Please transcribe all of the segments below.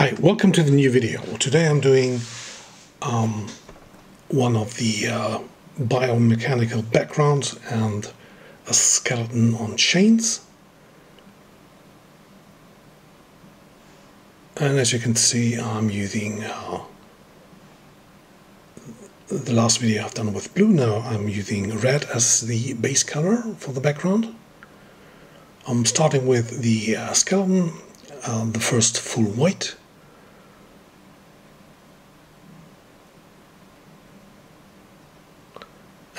Hi, welcome to the new video. Well, today I'm doing one of the biomechanical backgrounds and a skeleton on chains. And as you can see, I'm using the last video I've done with blue. Now I'm using red as the base color for the background. I'm starting with the skeleton, the first full white.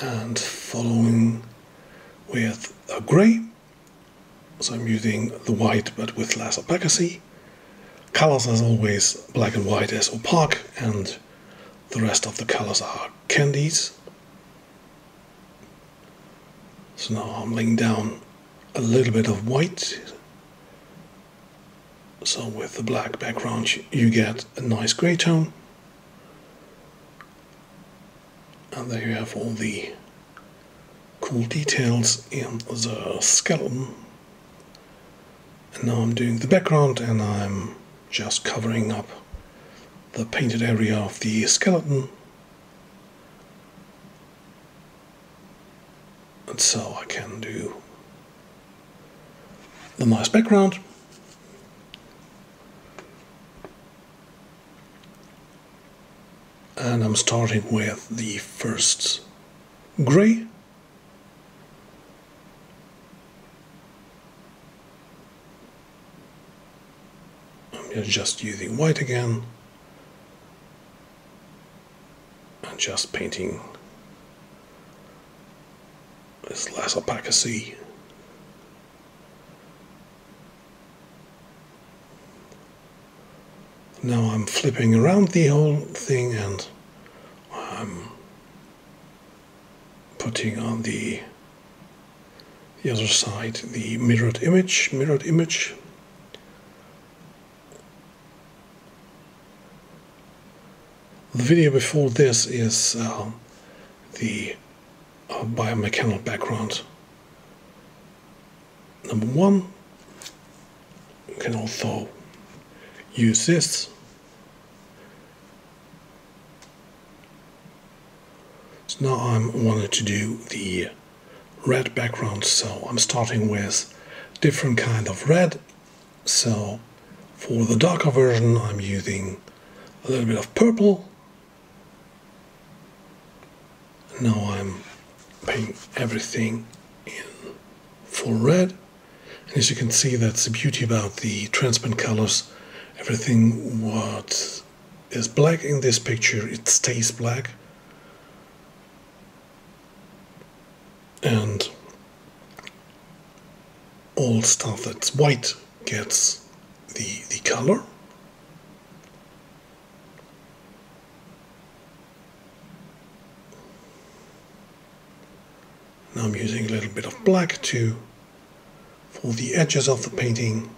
And following with a grey, so I'm using the white but with less opacity. Colors as always, black and white is opaque and the rest of the colors are candies. So now I'm laying down a little bit of white, so with the black background you get a nice grey tone. And there you have all the cool details in the skeleton. And now I'm doing the background and I'm just covering up the painted area of the skeleton. And so I can do the nice background. And I'm starting with the first grey. I'm just using white again and just painting with less opacity. Now I'm flipping around the whole thing and I'm putting on the other side the mirrored image. The video before this is the biomechanical background number 1. You can also use this. So now I'm wanting to do the red background, so I'm starting with different kind of red. So for the darker version I'm using a little bit of purple. Now I'm painting everything in full red, and as you can see, that's the beauty about the transparent colors. Everything what is black in this picture, it stays black. And all stuff that's white gets the color. Now I'm using a little bit of black for the edges of the painting.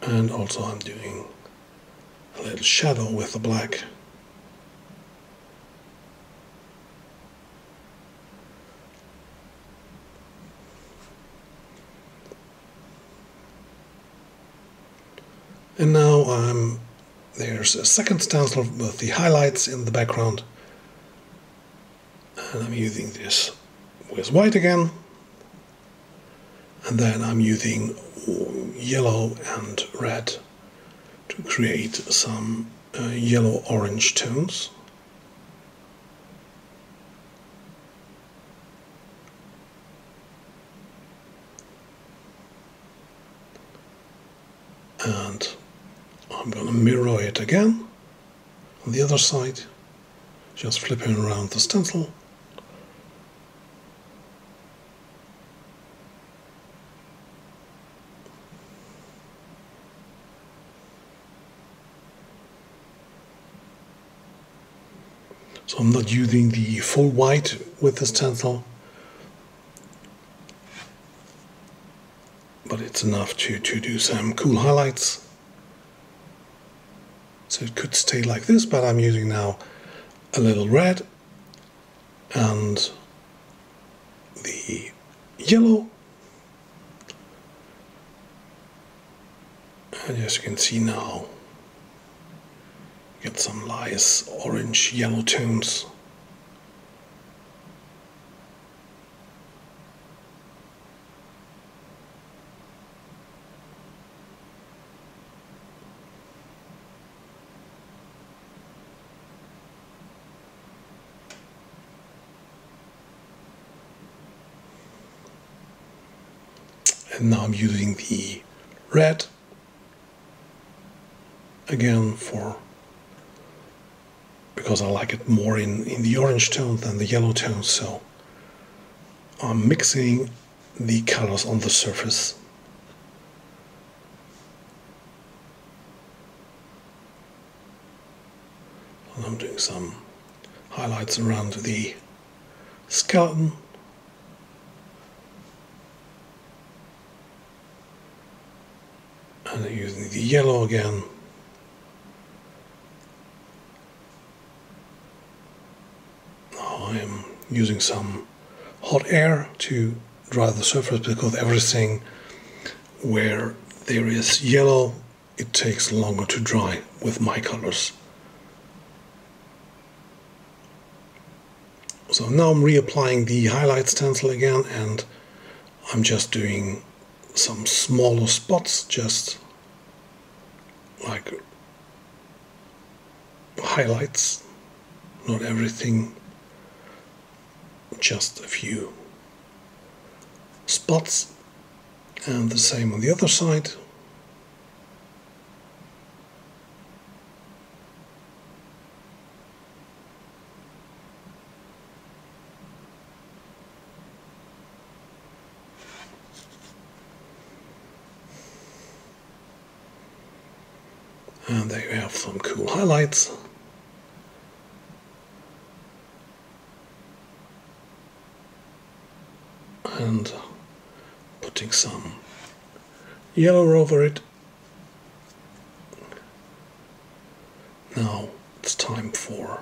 And also I'm doing a little shadow with the black. And now there's a second stencil with the highlights in the background. And I'm using this with white again. And then I'm using yellow and red to create some yellow-orange tones. And I'm going to mirror it again on the other side, just flipping around the stencil. So I'm not using the full white with the stencil, but it's enough to do some cool highlights. So it could stay like this, but I'm using now a little red and the yellow. And as you can see now, get some nice orange yellow tones. And now I'm using the red again because I like it more in the orange tone than the yellow tone, so I'm mixing the colors on the surface. And I'm doing some highlights around the skeleton. And I'm using the yellow again. Now I'm using some hot air to dry the surface, because everything where there is yellow, it takes longer to dry with my colors. So now I'm reapplying the highlight stencil again, and I'm just doing some smaller spots, just like highlights, not everything, just a few spots, and the same on the other side. And there you have some cool highlights. And putting some yellow over it. Now it's time to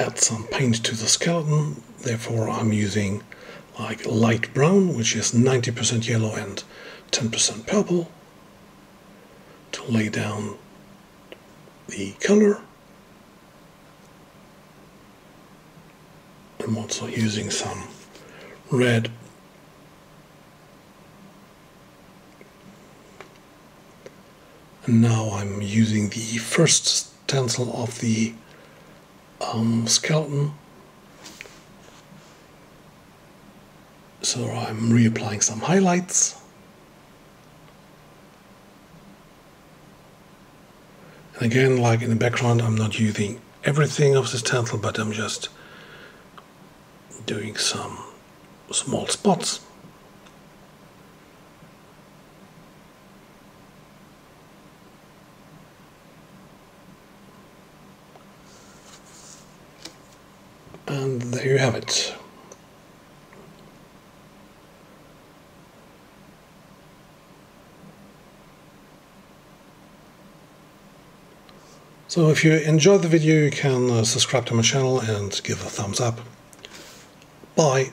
add some paint to the skeleton. Therefore I'm using like light brown, which is 90% yellow and 10% purple, to lay down the color. I'm also using some red and now I'm using the first stencil of the skeleton, so I'm reapplying some highlights. And again, like in the background, I'm not using everything of this stencil, but I'm just doing some small spots. And there you have it. So if you enjoyed the video, you can subscribe to my channel and give a thumbs up. Bye!